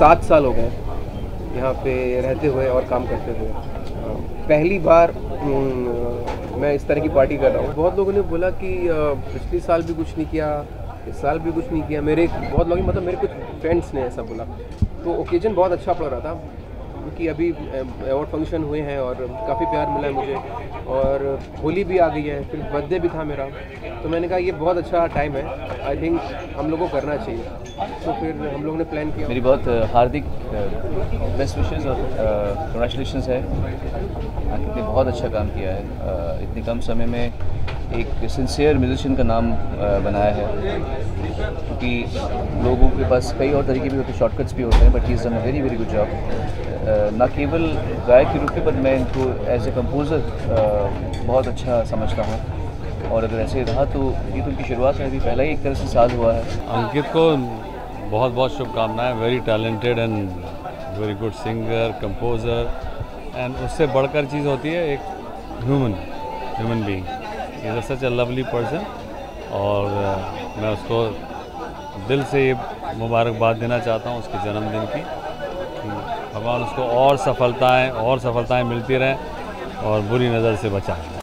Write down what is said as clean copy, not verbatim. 7 साल हो गए यहाँ पे रहते हुए और काम करते हुए। पहली बार मैं इस तरह की पार्टी कर रहा हूँ। बहुत लोगों ने बोला कि पिछले साल भी कुछ नहीं किया, इस साल भी कुछ नहीं किया। मेरे कुछ फ्रेंड्स ने ऐसा बोला, तो ओकेजन बहुत अच्छा पड़ रहा था क्योंकि अभी अवार्ड फंक्शन हुए हैं और काफ़ी प्यार मिला है मुझे, और होली भी आ गई है, फिर बर्थडे भी था मेरा। तो मैंने कहा ये बहुत अच्छा टाइम है, आई थिंक हम लोग को करना चाहिए। तो फिर हम लोग ने प्लान किया। मेरी बहुत हार्दिक बेस्ट विशेज़ और कंग्रेचुलेशन है, अंकित ने बहुत अच्छा काम किया है। इतने कम समय में एक सिंसियर म्यूजिशियन का नाम बनाया है, क्योंकि लोगों के पास कई और तरीके भी होते हैं, शॉर्टकट्स भी होते हैं, but he is done a very very good job. ना केवल गायक के रूप में, बट मैं इनको एज ए कंपोज़र बहुत अच्छा समझता हूँ, और अगर ऐसे रहा तो ये तो उनकी शुरुआत है, अभी पहला ही एक तरह से साज हुआ है। अंकित को बहुत बहुत शुभकामनाएँ। Very talented and very good singer, composer, and उससे बढ़कर चीज़ होती है एक human being. He is such a lovely person, और मैं उसको दिल से ये मुबारकबाद देना चाहता हूँ उसके जन्मदिन की। भगवान उसको और सफलताएं मिलती रहें और बुरी नज़र से बचाएं।